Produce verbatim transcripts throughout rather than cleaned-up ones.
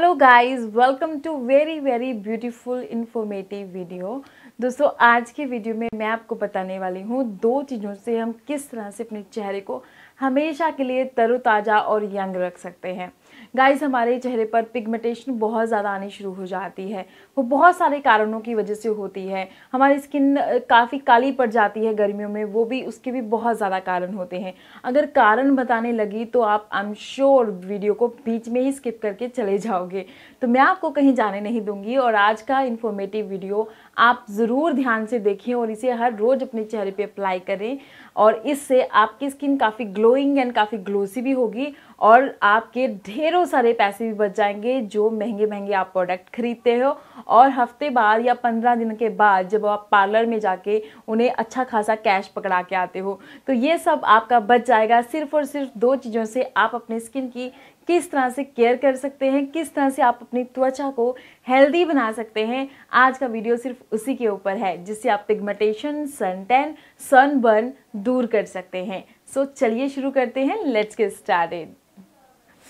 Hello guys, welcome to very very beautiful informative video. दोस्तों, आज की वीडियो में मैं आपको बताने वाली हूँ दो चीज़ों से हम किस तरह से अपने चेहरे को हमेशा के लिए तरोताज़ा और यंग रख सकते हैं। गाइस, हमारे चेहरे पर पिगमेंटेशन बहुत ज़्यादा आनी शुरू हो जाती है। वो बहुत सारे कारणों की वजह से होती है। हमारी स्किन काफ़ी काली पड़ जाती है गर्मियों में, वो भी उसके भी बहुत ज़्यादा कारण होते हैं। अगर कारण बताने लगी तो आप आई एम श्योर वीडियो को बीच में ही स्किप करके चले जाओगे, तो मैं आपको कहीं जाने नहीं दूंगी। और आज का इन्फॉर्मेटिव वीडियो आप ज़रूर ध्यान से देखें और इसे हर रोज़ अपने चेहरे पर अप्लाई करें, और इससे आपकी स्किन काफ़ी ग्लोइंग एंड काफ़ी ग्लोसी भी होगी और आपके ढेरों सारे पैसे भी बच जाएंगे जो महंगे महंगे आप प्रोडक्ट खरीदते हो। और हफ्ते बाद या पंद्रह दिन के बाद जब आप पार्लर में जाके उन्हें अच्छा खासा कैश पकड़ा के आते हो, तो ये सब आपका बच जाएगा। सिर्फ और सिर्फ दो चीज़ों से आप अपने स्किन की किस तरह से केयर कर सकते हैं, किस तरह से आप अपनी त्वचा को हेल्दी बना सकते हैं, आज का वीडियो सिर्फ उसी के ऊपर है, जिससे आप पिगमेंटेशन, सनटैन, सनबर्न दूर कर सकते हैं। सो चलिए शुरू करते हैं, लेट्स गेट स्टार्टेड।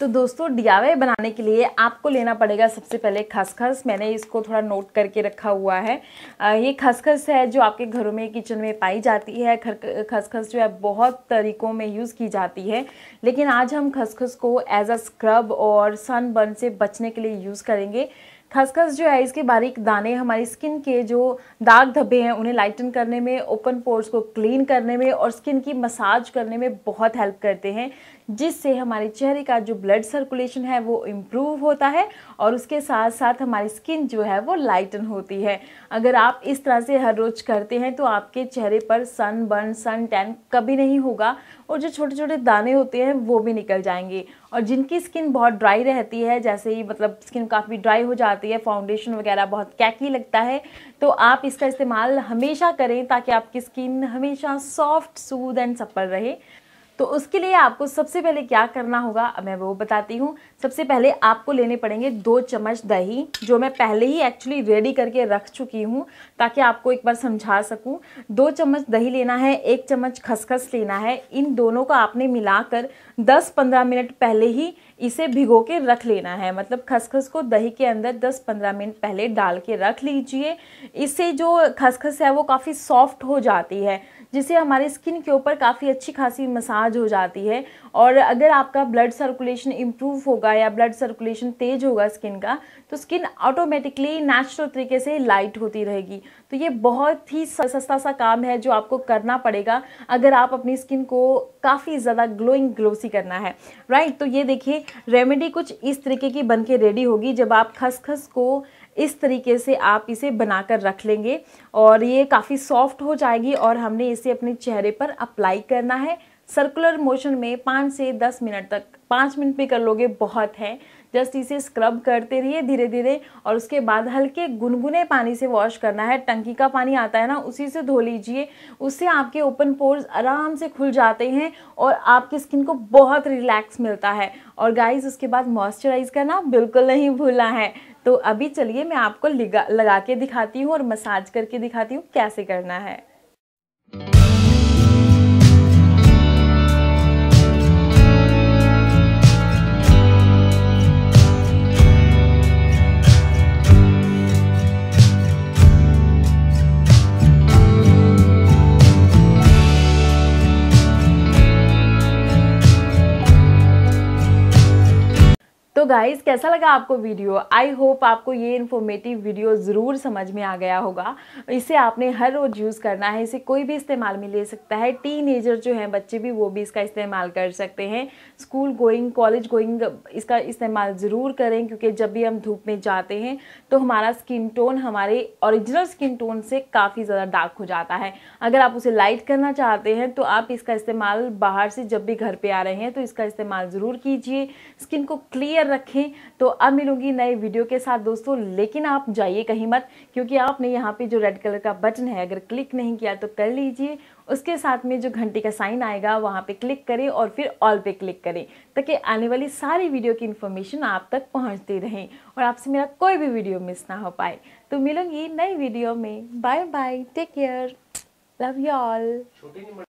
तो दोस्तों, डीआईवाई बनाने के लिए आपको लेना पड़ेगा सबसे पहले खसखस। मैंने इसको थोड़ा नोट करके रखा हुआ है। ये खसखस है जो आपके घरों में, किचन में पाई जाती है। खसखस जो है बहुत तरीक़ों में यूज़ की जाती है, लेकिन आज हम खसखस को एज अ स्क्रब और सनबर्न से बचने के लिए यूज़ करेंगे। खसखस जो है, इसके बारीक दाने हमारी स्किन के जो दाग धब्बे हैं उन्हें लाइटन करने में, ओपन पोर्स को क्लीन करने में और स्किन की मसाज करने में बहुत हेल्प करते हैं, जिससे हमारे चेहरे का जो ब्लड सर्कुलेशन है वो इम्प्रूव होता है और उसके साथ साथ हमारी स्किन जो है वो लाइटन होती है। अगर आप इस तरह से हर रोज़ करते हैं तो आपके चेहरे पर सनबर्न, सन टैन कभी नहीं होगा और जो छोटे छोटे दाने होते हैं वो भी निकल जाएंगे। और जिनकी स्किन बहुत ड्राई रहती है, जैसे ही मतलब स्किन काफ़ी ड्राई हो जाती है, फाउंडेशन वगैरह बहुत कैकी लगता है, तो आप इसका इस्तेमाल हमेशा करें ताकि आपकी स्किन हमेशा सॉफ्ट, सूद एंड सप्पल रहे। तो उसके लिए आपको सबसे पहले क्या करना होगा मैं वो बताती हूँ। सबसे पहले आपको लेने पड़ेंगे दो चम्मच दही, जो मैं पहले ही एक्चुअली रेडी करके रख चुकी हूँ ताकि आपको एक बार समझा सकूँ। दो चम्मच दही लेना है, एक चम्मच खसखस लेना है। इन दोनों का आपने मिलाकर दस पंद्रह मिनट पहले ही इसे भिगो के रख लेना है। मतलब खसखस को दही के अंदर दस पंद्रह मिनट पहले डाल के रख लीजिए। इससे जो खसखस है वो काफ़ी सॉफ्ट हो जाती है, जिससे हमारी स्किन के ऊपर काफ़ी अच्छी खासी मसाज हो जाती है। और अगर आपका ब्लड सर्कुलेशन इम्प्रूव होगा या ब्लड सर्कुलेशन तेज़ होगा स्किन का, तो स्किन ऑटोमेटिकली नेचुरल तरीके से लाइट होती रहेगी। तो ये बहुत ही सस्ता सा काम है जो आपको करना पड़ेगा अगर आप अपनी स्किन को काफ़ी ज़्यादा ग्लोइंग, ग्लोसी करना है, राइट। तो ये देखिए, रेमेडी कुछ इस तरीके की बनके रेडी होगी जब आप खसखस को इस तरीके से आप इसे बनाकर रख लेंगे और ये काफ़ी सॉफ्ट हो जाएगी। और हमने इसे अपने चेहरे पर अप्लाई करना है सर्कुलर मोशन में पाँच से दस मिनट तक। पाँच मिनट भी कर लोगे बहुत है। जस्ट इसे स्क्रब करते रहिए धीरे धीरे, और उसके बाद हल्के गुनगुने पानी से वॉश करना है। टंकी का पानी आता है ना, उसी से धो लीजिए। उससे आपके ओपन पोर्स आराम से खुल जाते हैं और आपकी स्किन को बहुत रिलैक्स मिलता है। और गाइस, उसके बाद मॉइस्चराइज़ करना बिल्कुल नहीं भूलना है। तो अभी चलिए मैं आपको लगा के दिखाती हूँ और मसाज करके दिखाती हूँ कैसे करना है। तो गाइज़, कैसा लगा आपको वीडियो? आई होप आपको ये इन्फॉर्मेटिव वीडियो ज़रूर समझ में आ गया होगा। इसे आपने हर रोज़ यूज़ करना है। इसे कोई भी इस्तेमाल में ले सकता है। टीनेजर जो हैं बच्चे भी, वो भी इसका इस्तेमाल कर सकते हैं। स्कूल गोइंग, कॉलेज गोइंग इसका इस्तेमाल ज़रूर करें, क्योंकि जब भी हम धूप में जाते हैं तो हमारा स्किन टोन हमारे ओरिजिनल स्किन टोन से काफ़ी ज़्यादा डार्क हो जाता है। अगर आप उसे लाइट करना चाहते हैं तो आप इसका इस्तेमाल बाहर से जब भी घर पर आ रहे हैं तो इसका इस्तेमाल ज़रूर कीजिए। स्किन को क्लियर रखें। तो अब मिलूंगी नए वीडियो के साथ दोस्तों, लेकिन आप जाइए कहीं मत, क्योंकि आपने यहाँ पे जो रेड कलर का बटन है अगर क्लिक नहीं किया तो कर लीजिए। उसके साथ में जो घंटी का साइन आएगा वहाँ पे क्लिक करें और फिर ऑल पे क्लिक करें, ताकि आने वाली सारी वीडियो की इन्फॉर्मेशन आप तक पहुँचती रहें और आपसे मेरा कोई भी वीडियो मिस ना हो पाए। तो मिलूंगी नई वीडियो में, bye bye, take care, love you all.